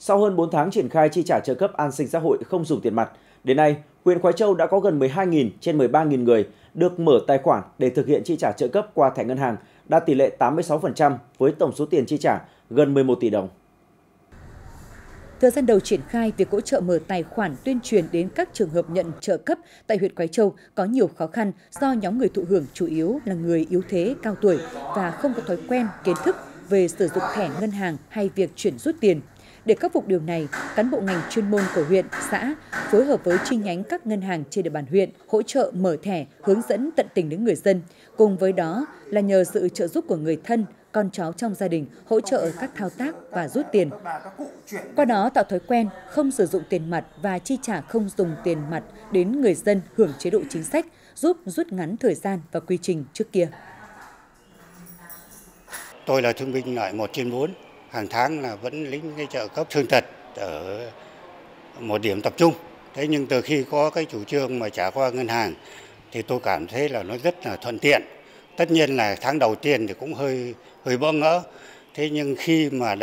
Sau hơn 4 tháng triển khai chi trả trợ cấp an sinh xã hội không dùng tiền mặt, đến nay, huyện Khoái Châu đã có gần 12.000 trên 13.000 người được mở tài khoản để thực hiện chi trả trợ cấp qua thẻ ngân hàng, đạt tỷ lệ 86% với tổng số tiền chi trả gần 11 tỷ đồng. Thời gian đầu triển khai, việc hỗ trợ mở tài khoản tuyên truyền đến các trường hợp nhận trợ cấp tại huyện Khoái Châu có nhiều khó khăn do nhóm người thụ hưởng chủ yếu là người yếu thế, cao tuổi và không có thói quen, kiến thức về sử dụng thẻ ngân hàng hay việc chuyển rút tiền. Để khắc phục điều này, cán bộ ngành chuyên môn của huyện, xã phối hợp với chi nhánh các ngân hàng trên địa bàn huyện hỗ trợ mở thẻ, hướng dẫn tận tình đến người dân. Cùng với đó là nhờ sự trợ giúp của người thân, con cháu trong gia đình hỗ trợ các thao tác và rút tiền. Qua đó tạo thói quen không sử dụng tiền mặt và chi trả không dùng tiền mặt đến người dân hưởng chế độ chính sách, giúp rút ngắn thời gian và quy trình trước kia. Tôi là thương binh loại 1/4. Hàng tháng là vẫn lĩnh cái trợ cấp thương tật ở một điểm tập trung. Thế nhưng từ khi có cái chủ trương mà trả qua ngân hàng thì tôi cảm thấy là nó rất là thuận tiện. Tất nhiên là tháng đầu tiên thì cũng hơi bỡ ngỡ. Thế nhưng khi mà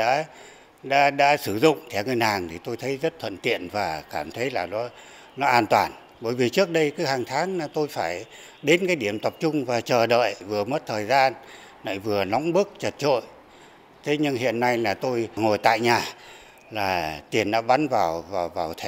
đã sử dụng thẻ ngân hàng thì tôi thấy rất thuận tiện và cảm thấy là nó an toàn. Bởi vì trước đây cứ hàng tháng là tôi phải đến cái điểm tập trung và chờ đợi, vừa mất thời gian lại vừa nóng bức chật chội. Thế nhưng hiện nay là tôi ngồi tại nhà là tiền đã bắn vào thẻ